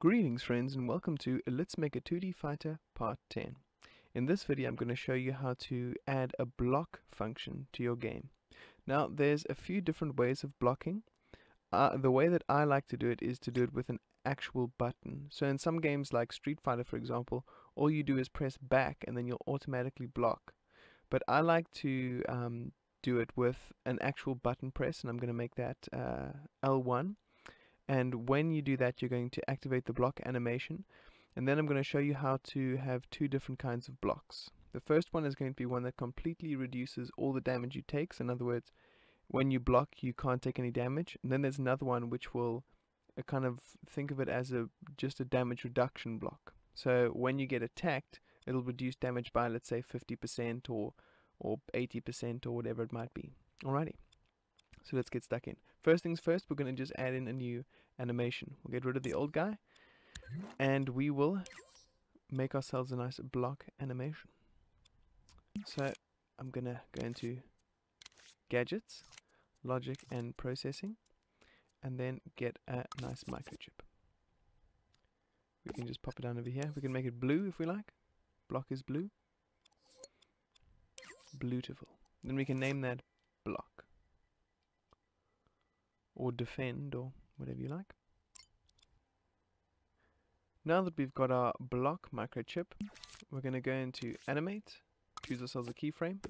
Greetings friends and welcome to Let's Make a 2D Fighter Part 10. In this video I'm going to show you how to add a block function to your game. Now there's a few different ways of blocking. The way that I like to do it is to do it with an actual button. So in some games like Street Fighter for example, all you do is press back and then you'll automatically block. But I like to do it with an actual button press, and I'm going to make that L1. And when you do that, you're going to activate the block animation. And then I'm going to show you how to have two different kinds of blocks. The first one is going to be one that completely reduces all the damage you take. So in other words, when you block, you can't take any damage. And then there's another one which will kind of think of it as just a damage reduction block. So when you get attacked, it'll reduce damage by, let's say, 50% or 80% or whatever it might be. Alrighty. So let's get stuck in. First things first, we're going to just add in a new animation. We'll get rid of the old guy and we will make ourselves a nice block animation. So I'm going to go into Gadgets, Logic and Processing, and then get a nice microchip. We can just pop it down over here. We can make it blue if we like. Block is blue. Beautiful. Then we can name that block, or defend, or whatever you like. Now that we've got our block microchip, we're going to go into animate, choose ourselves a keyframe,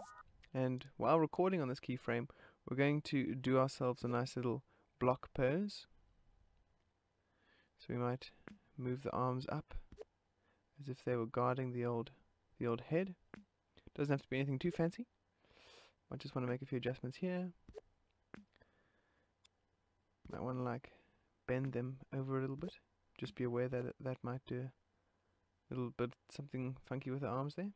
and while recording on this keyframe, we're going to do ourselves a nice little block pose. So we might move the arms up as if they were guarding the old head. Doesn't have to be anything too fancy. I just want to make a few adjustments here. Might want to like bend them over a little bit. Just be aware that that might do a little bit something funky with the arms there.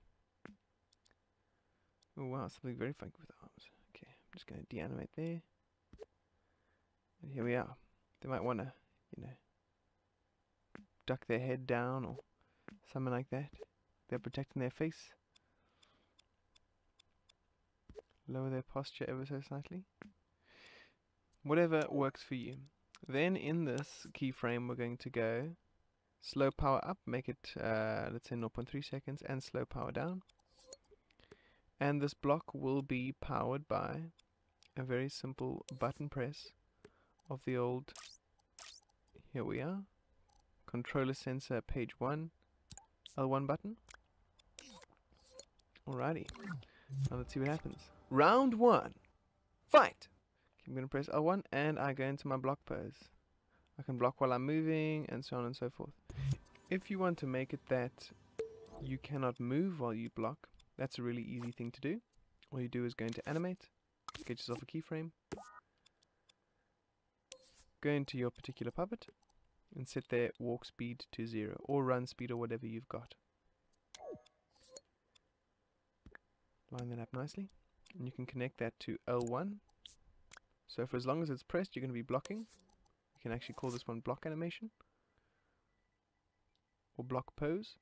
Oh wow, something very funky with the arms. Okay, I'm just going to deanimate there. And here we are. They might want to, you know, duck their head down or something like that. They're protecting their face. Lower their posture ever so slightly. Whatever works for you. Then in this keyframe we're going to go slow power up, make it let's say 0.3 seconds, and slow power down. And this block will be powered by a very simple button press of the old, here we are, controller sensor page 1 L1 button. Alrighty, now let's see what happens. Round 1, fight! I'm going to press L1 and I go into my block pose. I can block while I'm moving and so on and so forth. If you want to make it that you cannot move while you block, that's a really easy thing to do. All you do is go into animate, get yourself a keyframe, go into your particular puppet and set their walk speed to 0 or run speed or whatever you've got. Line that up nicely and you can connect that to L1. So for as long as it's pressed, you're going to be blocking. You can actually call this one block animation or block pose.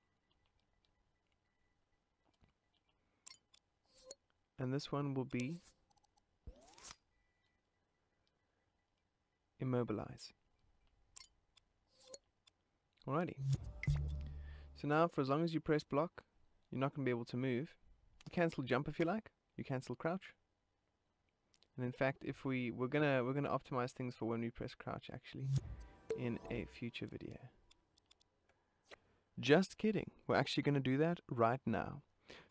And this one will be immobilize. Alrighty. So now for as long as you press block, you're not going to be able to move. You cancel jump if you like. You cancel crouch. And in fact, if we're gonna optimize things for when we press crouch actually in a future video. Just kidding. We're actually gonna do that right now.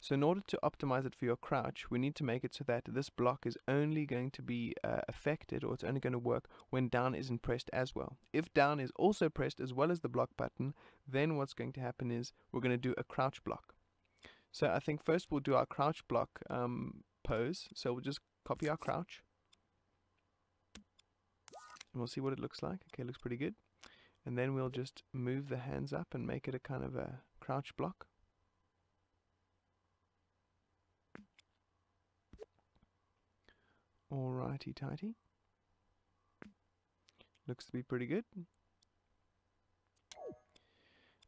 So in order to optimize it for your crouch, we need to make it so that this block is only going to be affected, or it's only going to work when down isn't pressed as well. If down is also pressed as well as the block button, then what's going to happen is we're going to do a crouch block. So I think first we'll do our crouch block pose. So we'll just copy our crouch and we'll see what it looks like. Okay, it looks pretty good. And then we'll just move the hands up and make it a kind of a crouch block. Alrighty tighty. Looks to be pretty good.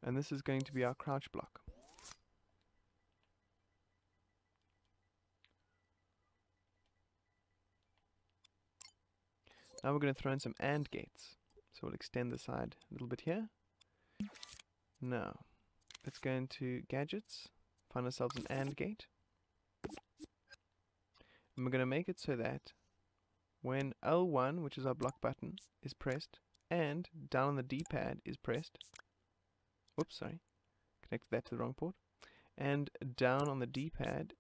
and this is going to be our crouch block. Now we're going to throw in some AND gates. So we'll extend the side a little bit here. Now, let's go into gadgets, find ourselves an AND gate. And we're going to make it so that when L1, which is our block button, is pressed, and down on the D-pad is pressed, oops, sorry, connected that to the wrong port, and down on the D-pad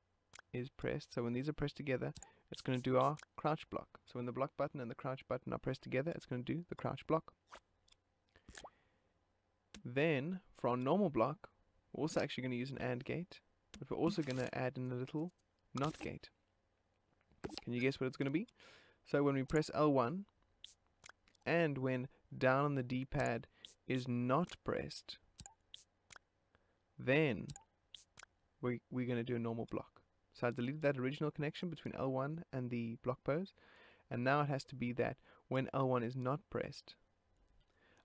is pressed, so when these are pressed together, it's going to do our crouch block. So when the block button and the crouch button are pressed together, it's going to do the crouch block. Then, for our normal block, we're also actually going to use an AND gate, but we're also going to add in a little NOT gate. Can you guess what it's going to be? So when we press L1, and when down on the D-pad is not pressed, then we're going to do a normal block. So I deleted that original connection between L1 and the block pose, and now it has to be that when L1 is not pressed.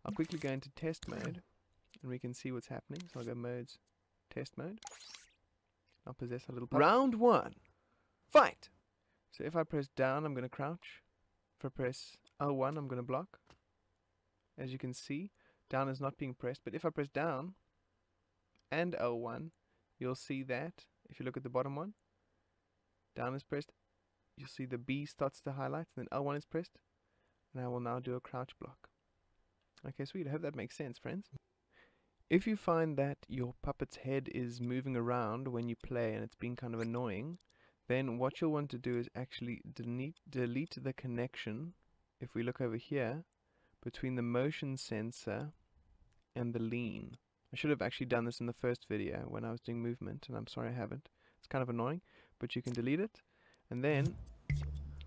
I'll quickly go into test mode, and we can see what's happening. So I'll go modes, test mode. I'll possess a little puppet. Round one, fight! So if I press down, I'm going to crouch. If I press L1, I'm going to block. As you can see, down is not being pressed, but if I press down and L1, you'll see that, if you look at the bottom one, down is pressed, you'll see the B starts to highlight, and then L1 is pressed, and I will now do a crouch block. Okay, sweet, I hope that makes sense, friends. If you find that your puppet's head is moving around when you play and it's been kind of annoying, then what you'll want to do is actually delete the connection, if we look over here, between the motion sensor and the lean. I should have actually done this in the first video when I was doing movement, and I'm sorry I haven't. It's kind of annoying, but you can delete it. And then,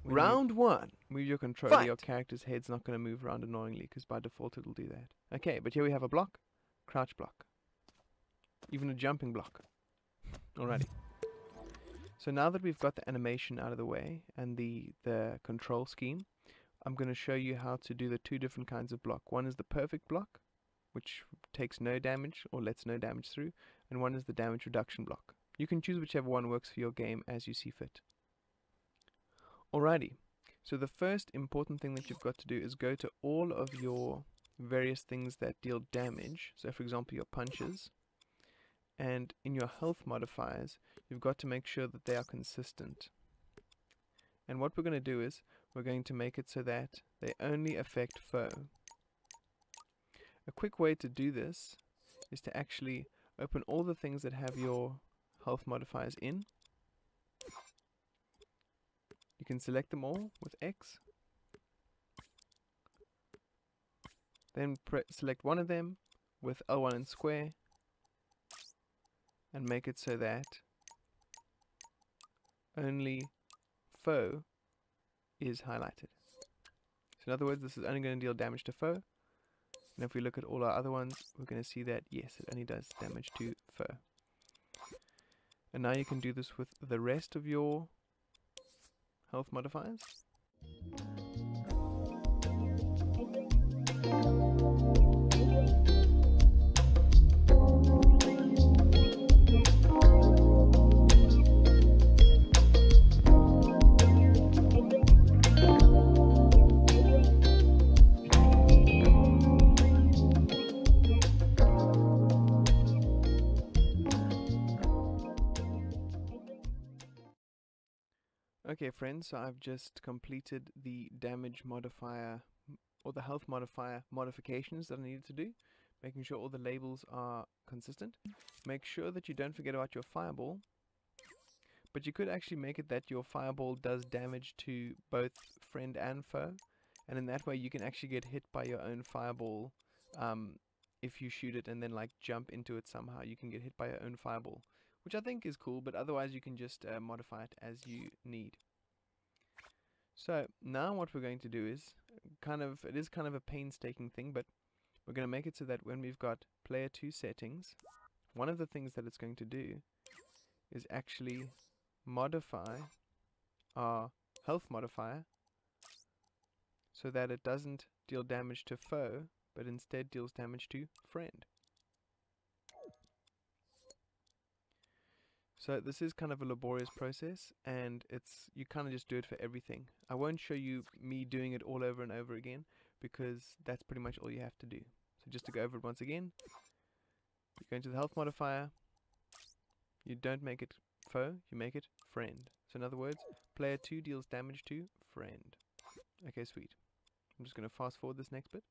round one, move your controller. Your character's head's not going to move around annoyingly, because by default it'll do that. Okay, but here we have a block, crouch block, even a jumping block. Alrighty. So now that we've got the animation out of the way and the control scheme, I'm going to show you how to do the two different kinds of block. One is the perfect block, which takes no damage or lets no damage through, and one is the damage reduction block. You can choose whichever one works for your game as you see fit. Alrighty, so the first important thing that you've got to do is go to all of your various things that deal damage, so for example your punches, and in your health modifiers, you've got to make sure that they are consistent. And what we're going to do is, we're going to make it so that they only affect foe. A quick way to do this is to actually open all the things that have your health modifiers in. You can select them all with X. Then select one of them with L1 and square and make it so that only foe is highlighted. So in other words, this is only going to deal damage to foe. And if we look at all our other ones, we're going to see that, yes, it only does damage to foe. And now you can do this with the rest of your health modifiers. Okay friends, so I've just completed the damage modifier or the health modifier modifications that I needed to do, making sure all the labels are consistent. Make sure that you don't forget about your fireball, but you could actually make it that your fireball does damage to both friend and foe, and in that way you can actually get hit by your own fireball. If you shoot it and then like jump into it somehow, you can get hit by your own fireball, which I think is cool, but otherwise you can just modify it as you need. So now what we're going to do is, it is kind of a painstaking thing, but we're going to make it so that when we've got player 2 settings, one of the things that it's going to do is actually modify our health modifier so that it doesn't deal damage to foe, but instead deals damage to friend. So this is kind of a laborious process, and you kind of just do it for everything. I won't show you me doing it all over and over again, because that's pretty much all you have to do. So just to go over it once again, you go into the health modifier, you don't make it foe, you make it friend. So in other words, player 2 deals damage to friend. Okay, sweet. I'm just going to fast forward this next bit.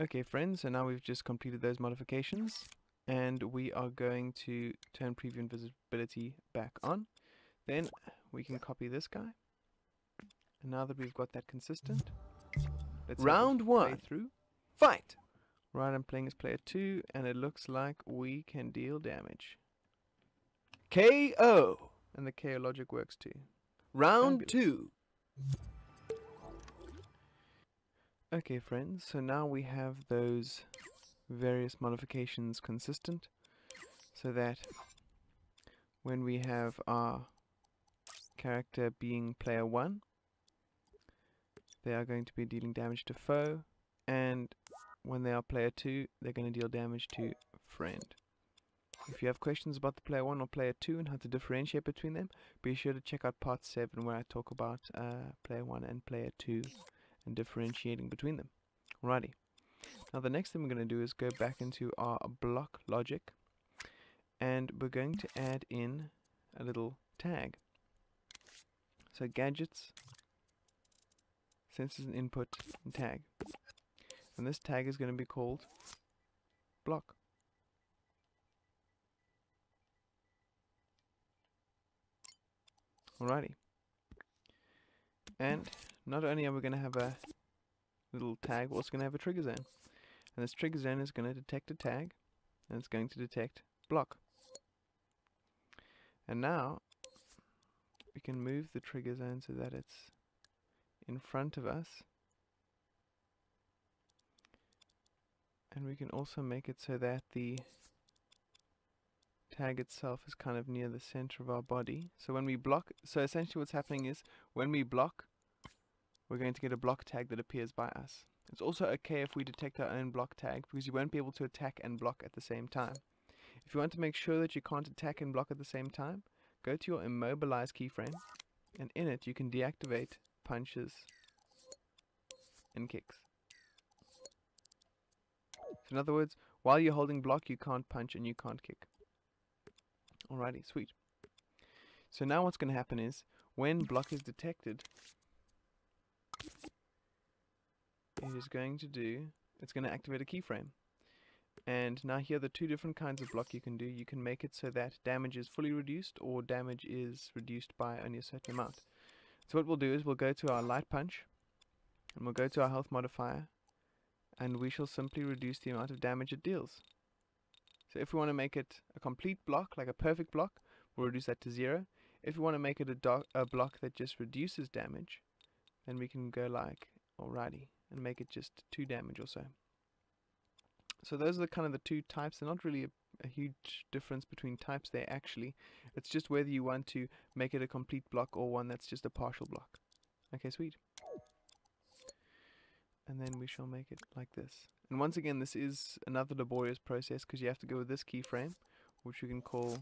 Okay friends, so now we've just completed those modifications, and we are going to turn preview and visibility back on. Then we can copy this guy, and now that we've got that consistent, let's round one through fight. Right, I'm playing as player 2, and it looks like we can deal damage. KO, and the KO logic works too. Round 2. Okay friends, so now we have those various modifications consistent, so that when we have our character being player 1, they are going to be dealing damage to foe, and when they are player 2, they're going to deal damage to friend. If you have questions about the player 1 or player 2 and how to differentiate between them, be sure to check out part 7 where I talk about player 1 and player 2. And differentiating between them. Alrighty. Now the next thing we're going to do is go back into our block logic, and we're going to add in a little tag. So gadgets, sensors and input, and tag. And this tag is going to be called block. Alrighty. And not only are we going to have a little tag, we're also going to have a trigger zone. And this trigger zone is going to detect a tag, and it's going to detect block. And now we can move the trigger zone so that it's in front of us. And we can also make it so that the tag itself is kind of near the center of our body. So when we block, so essentially what's happening is when we block, we're going to get a block tag that appears by us. It's also okay if we detect our own block tag, because you won't be able to attack and block at the same time. If you want to make sure that you can't attack and block at the same time, go to your immobilize keyframe, and in it you can deactivate punches and kicks. So in other words, while you're holding block, you can't punch and you can't kick. Alrighty, sweet. So now what's going to happen is, when block is detected, it's going to activate a keyframe. And now here are the two different kinds of block you can do. You can make it so that damage is fully reduced, or damage is reduced by only a certain amount. So what we'll do is we'll go to our light punch, and we'll go to our health modifier, and we shall simply reduce the amount of damage it deals. So if we want to make it a complete block, like a perfect block, we'll reduce that to 0. If we want to make it a block that just reduces damage, then we can go like, alrighty, and make it just 2 damage or so. So those are kind of the two types. They're not really a huge difference between types there actually. It's just whether you want to make it a complete block or one that's just a partial block. Okay, sweet. And then we shall make it like this. And once again, this is another laborious process, because you have to go with this keyframe, which you can call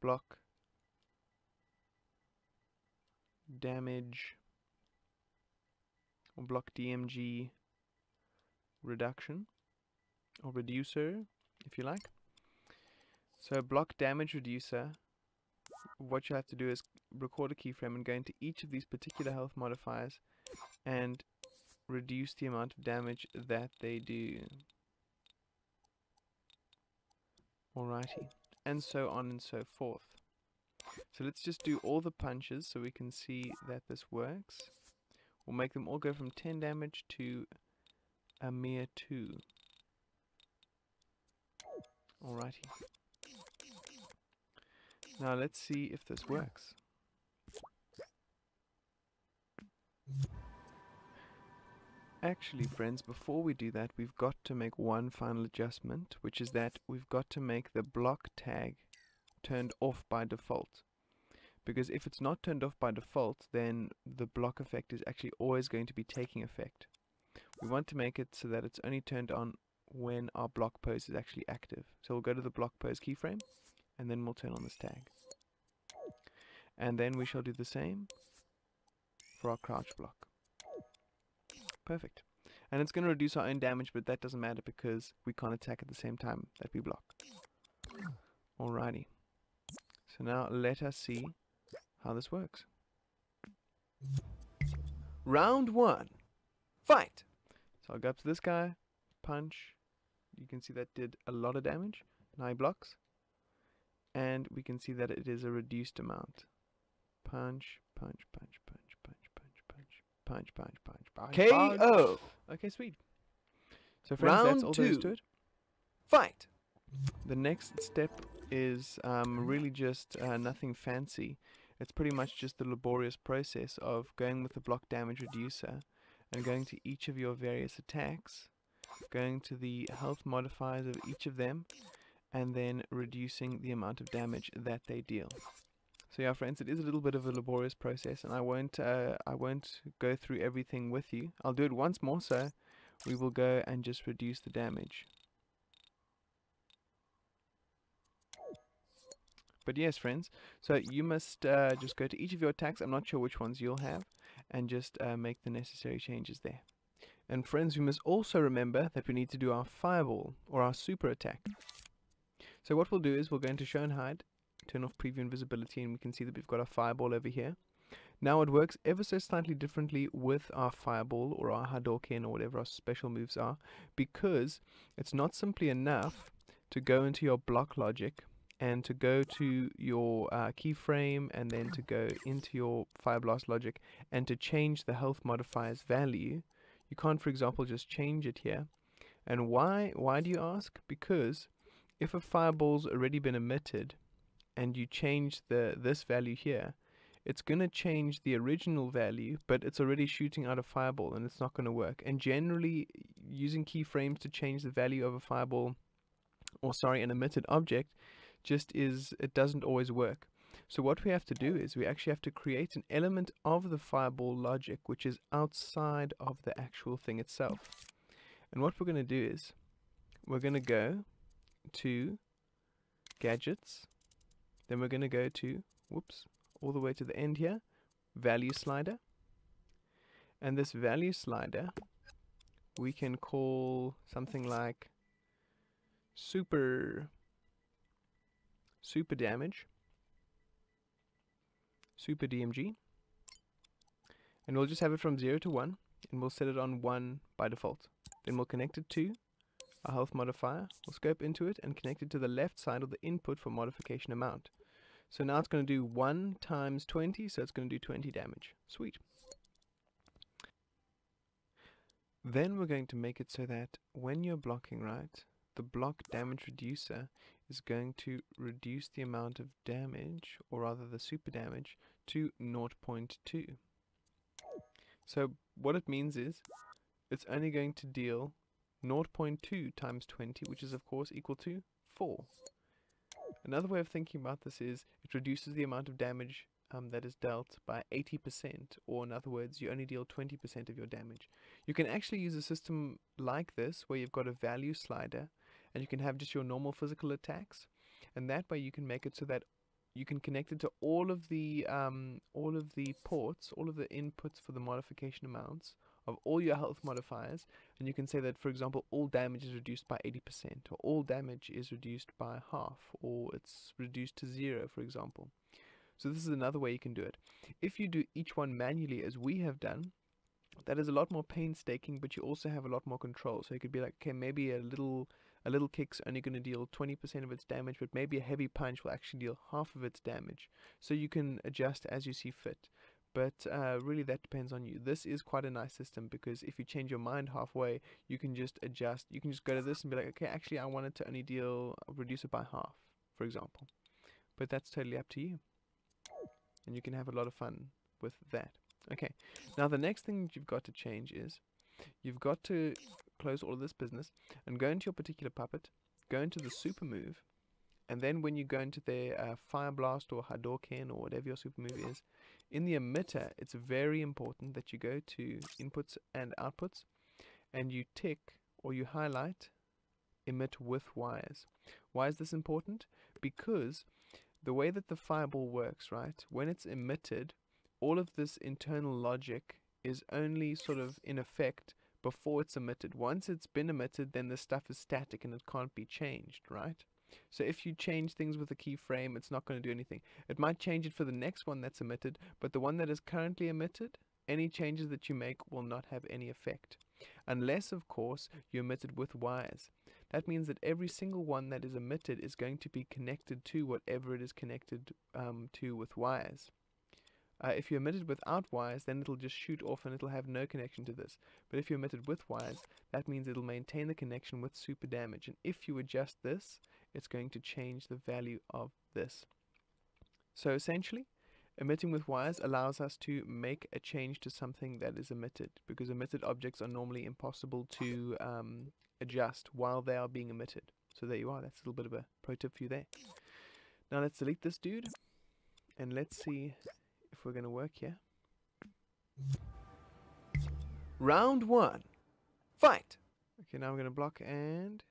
block damage, or block DMG reduction, or reducer if you like. So block damage reducer, what you have to do is record a keyframe and go into each of these particular health modifiers and reduce the amount of damage that they do. Alrighty, and so on and so forth. So let's just do all the punches so we can see that this works. We'll make them all go from 10 damage to a mere 2. Alrighty. Now let's see if this works. Actually, friends, before we do that, we've got to make one final adjustment, which is that we've got to make the block tag turned off by default. Because if it's not turned off by default, then the block effect is actually always going to be taking effect. We want to make it so that it's only turned on when our block pose is actually active. So we'll go to the block pose keyframe, and then we'll turn on this tag. And then we shall do the same for our crouch block. Perfect. And it's going to reduce our own damage, but that doesn't matter because we can't attack at the same time that we block. Alrighty. So now let us see how this works. Round one. Fight! So I'll go up to this guy, punch. You can see that did a lot of damage. Now he blocks. And we can see that it is a reduced amount. Punch, punch, punch, punch, punch, punch, punch, punch, punch, punch, punch. KO! Okay, sweet. So friends, that's all there is to it. Fight! The next step is really just nothing fancy. It's pretty much just the laborious process of going with the block damage reducer and going to each of your various attacks, going to the health modifiers of each of them, and then reducing the amount of damage that they deal. So yeah, friends, it is a little bit of a laborious process, and I won't go through everything with you. I'll do it once more, so we will go and just reduce the damage. But yes, friends, so you must just go to each of your attacks. I'm not sure which ones you'll have, and just make the necessary changes there. And friends, we must also remember that we need to do our fireball, or our super attack. So what we'll do is we'll go into show and hide, turn off preview and visibility, and we can see that we've got our fireball over here. Now it works ever so slightly differently with our fireball or our Hadouken or whatever our special moves are, because it's not simply enough to go into your block logic and to go to your keyframe and then to go into your fire blast logic and to change the health modifier's value. You can't, for example, just change it here. And why do you ask? Because if a fireball's already been emitted and you change this value here, it's going to change the original value, but it's already shooting out a fireball and it's not going to work. And generally, using keyframes to change the value of a fireball, or sorry, an emitted object, it doesn't always work. So what we have to do is we actually have to create an element of the fireball logic which is outside of the actual thing itself. And what we're going to do is we're going to go to gadgets, then we're going to go to all the way to the end here, value slider, and this value slider we can call something like super damage, super DMG, and we'll just have it from 0 to 1, and we'll set it on 1 by default. Then we'll connect it to our health modifier, we'll scope into it and connect it to the left side of the input for modification amount. So now it's going to do 1 times 20, so it's going to do 20 damage. Sweet. Then we're going to make it so that when you're blocking, right, the block damage reducer is going to reduce the amount of damage, or rather the super damage, to 0.2. So what it means is it's only going to deal 0.2 times 20, which is of course equal to 4. Another way of thinking about this is it reduces the amount of damage that is dealt by 80%, or in other words, you only deal 20% of your damage. You can actually use a system like this where you've got a value slider and you can have just your normal physical attacks, and that way you can make it so that you can connect it to all of the ports, all of the inputs for the modification amounts of all your health modifiers, and you can say that, for example, all damage is reduced by 80%, or all damage is reduced by half, or it's reduced to 0, for example. So this is another way you can do it. If you do each one manually, as we have done, that is a lot more painstaking, but you also have a lot more control. So you could be like, okay, maybe a little kick's only going to deal 20% of its damage, but maybe a heavy punch will actually deal half of its damage. So you can adjust as you see fit. But really that depends on you. This is quite a nice system because if you change your mind halfway, you can just adjust. You can just go to this and be like, okay, actually I wanted to only reduce it by half, for example. But that's totally up to you. And you can have a lot of fun with that. Okay, now the next thing you've got to change is you've got to close all of this business and go into your particular puppet, go into the super move, and then when you go into their Fire Blast or Hadouken or whatever your super move is, in the emitter, it's very important that you go to inputs and outputs and you tick or you highlight emit with wires. Why is this important? Because the way that the fireball works, right, when it's emitted, all of this internal logic is only sort of in effect before it's emitted. Once it's been emitted, then this stuff is static and it can't be changed, right? So if you change things with a keyframe, it's not going to do anything. It might change it for the next one that's emitted, but the one that is currently emitted, any changes that you make will not have any effect. Unless, of course, you emit it with wires. That means that every single one that is emitted is going to be connected to whatever it is connected to with wires. If you emit it without wires, then it'll just shoot off and it'll have no connection to this. But if you emit it with wires, that means it'll maintain the connection with super damage. And if you adjust this, it's going to change the value of this. So essentially, emitting with wires allows us to make a change to something that is emitted, because emitted objects are normally impossible to adjust while they are being emitted. So there you are. That's a little bit of a pro tip for you there. Now let's delete this dude and let's see if we're going to work here. Round one, fight. Okay, now we're going to block, and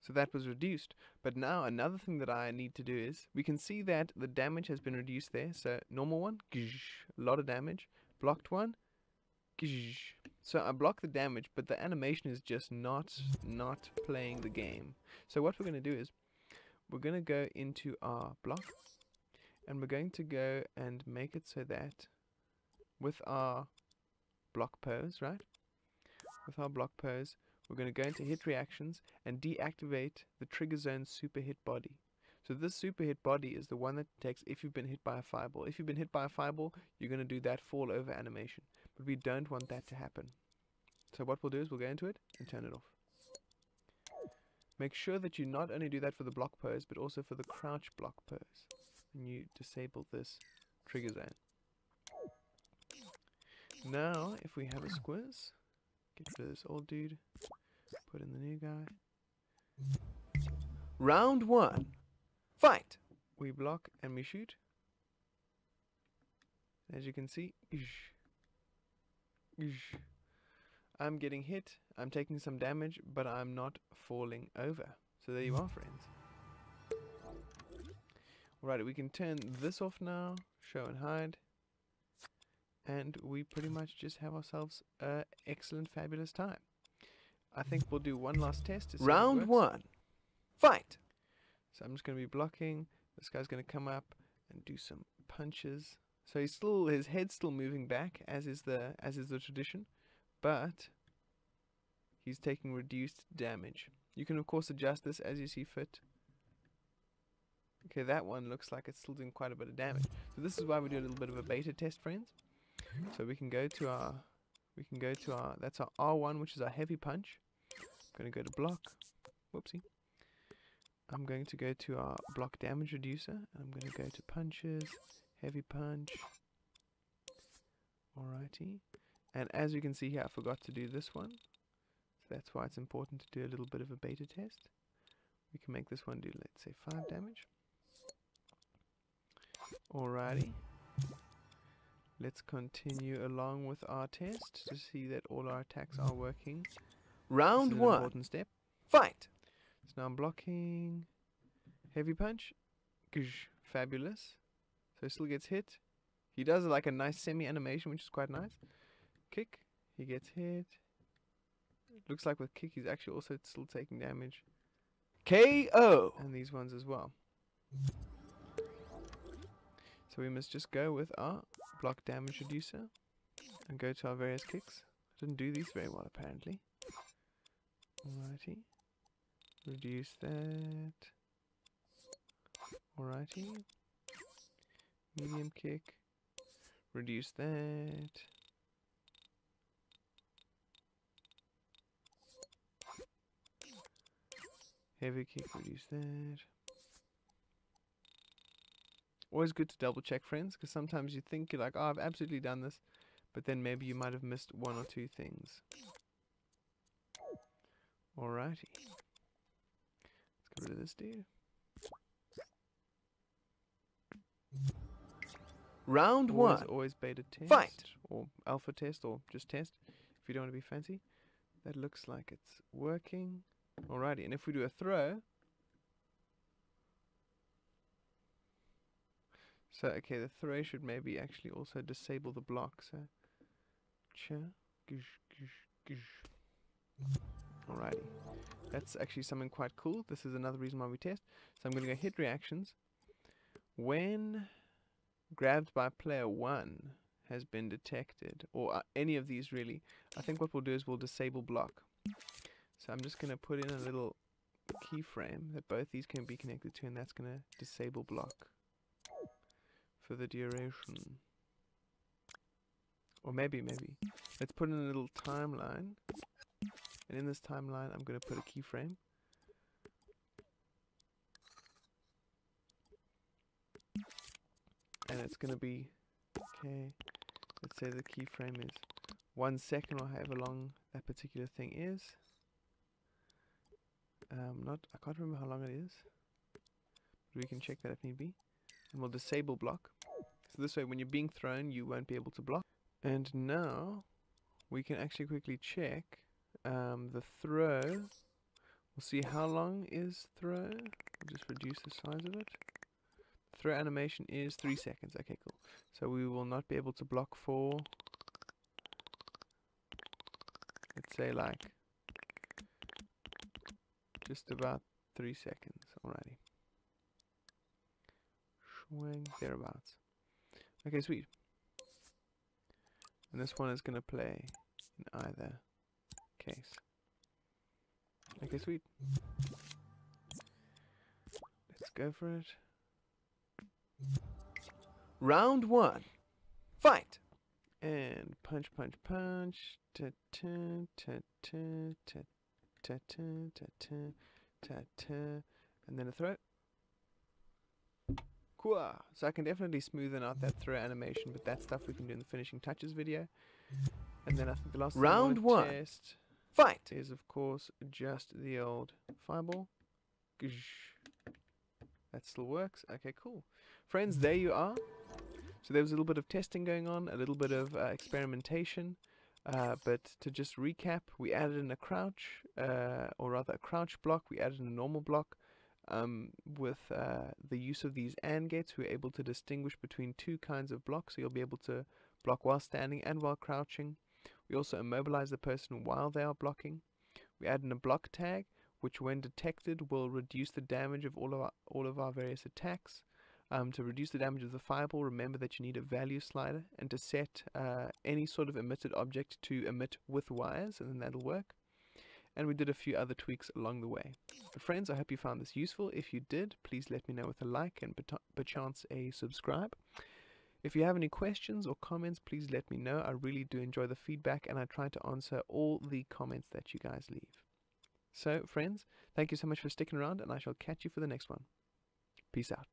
so that was reduced. But now another thing that I need to do is, we can see that the damage has been reduced there. So normal one, a lot of damage. Blocked one, so I block the damage, but the animation is just not playing the game. So what we're going to do is, we're going to go into our block, and we're going to go and make it so that with our block pose, right? With our block pose, we're going to go into hit reactions and deactivate the trigger zone super hit body. So this super hit body is the one that takes if you've been hit by a fireball. If you've been hit by a fireball, you're going to do that fall over animation. But we don't want that to happen. So what we'll do is we'll go into it and turn it off. Make sure that you not only do that for the block pose, but also for the crouch block pose. And you disable this trigger zone. Now, if we have a squiz, get rid of this old dude, put in the new guy. Round one, fight! We block and we shoot. As you can see, I'm getting hit, I'm taking some damage, but I'm not falling over. So there you are, friends. Alright, we can turn this off now, show and hide. And we pretty much just have ourselves an excellent, fabulous time. I think we'll do one last test. Round one, fight! So I'm just going to be blocking. This guy's going to come up and do some punches. So he's still, his head's still moving back, as is the tradition, but he's taking reduced damage. You can of course adjust this as you see fit. Okay, that one looks like it's still doing quite a bit of damage. So this is why we do a little bit of a beta test, friends. So we can go to our, that's our R1, which is our heavy punch. I'm going to go to block, whoopsie. I'm going to go to our block damage reducer. I'm going to go to punches, heavy punch. Alrighty. And as you can see here, I forgot to do this one. So that's why it's important to do a little bit of a beta test. We can make this one do, let's say, 5 damage. Alrighty. Let's continue along with our test to see that all our attacks are working. Round one, important step. Fight! So now I'm blocking. Heavy punch. Fabulous. So he still gets hit. He does like a nice semi-animation, which is quite nice. Kick. He gets hit. Looks like with kick he's actually also still taking damage. KO! And these ones as well. So we must just go with our block damage reducer and go to our various kicks. I didn't do these very well apparently. Alrighty. Reduce that. Alrighty. Medium kick. Reduce that. Heavy kick, reduce that. Always good to double check, friends, because sometimes you think you're like, oh, I've absolutely done this, but then maybe you might have missed one or two things. Alrighty. Let's get rid of this dude. Round one. Always beta test. Fight! Or alpha test, or just test, if you don't want to be fancy. That looks like it's working. Alrighty, and if we do a throw... So, okay, the throw should maybe actually also disable the block, so... Alrighty. That's actually something quite cool. This is another reason why we test. So I'm going to go hit reactions. When grabbed by player 1 has been detected, or any of these really, I think what we'll do is we'll disable block. So I'm just going to put in a little keyframe that both these can be connected to, and that's going to disable block for the duration. Or maybe. Let's put in a little timeline. And in this timeline, I'm going to put a keyframe. And it's going to be, okay, let's say the keyframe is 1 second, or however long that particular thing is. I can't remember how long it is. But we can check that if need be. And we'll disable block. So this way, when you're being thrown, you won't be able to block. And now, we can actually quickly check the throw. We'll see how long is throw. We'll just reduce the size of it. Throw animation is 3 seconds. Okay, cool. So we will not be able to block for, let's say, like, just about 3 seconds. Alrighty. Thereabouts. Okay, sweet. And this one is going to play in either case. Okay, sweet. Let's go for it. Round one. Fight! And punch, punch, punch. Ta-ta, ta-ta, ta-ta, ta-ta, ta-ta, ta-ta. And then a throw. Cool. So I can definitely smoothen out that throw animation, but that stuff we can do in the finishing touches video. And then I think the last round one test fight is, of course, just the old fireball. That still works. Okay, cool. Friends, there you are. So there was a little bit of testing going on, a little bit of experimentation. But to just recap, we added in a crouch, or rather a crouch block. We added in a normal block. With the use of these AND gates, we're able to distinguish between two kinds of blocks. So you'll be able to block while standing and while crouching. We also immobilize the person while they are blocking. We add in a block tag, which when detected will reduce the damage of all of our various attacks. To reduce the damage of the fireball, remember that you need a value slider, and to set any sort of emitted object to emit with wires, and then that'll work. And we did a few other tweaks along the way. But friends, I hope you found this useful. If you did, please let me know with a like and perchance a subscribe. If you have any questions or comments, please let me know. I really do enjoy the feedback, and I try to answer all the comments that you guys leave. So friends, thank you so much for sticking around, and I shall catch you for the next one. Peace out.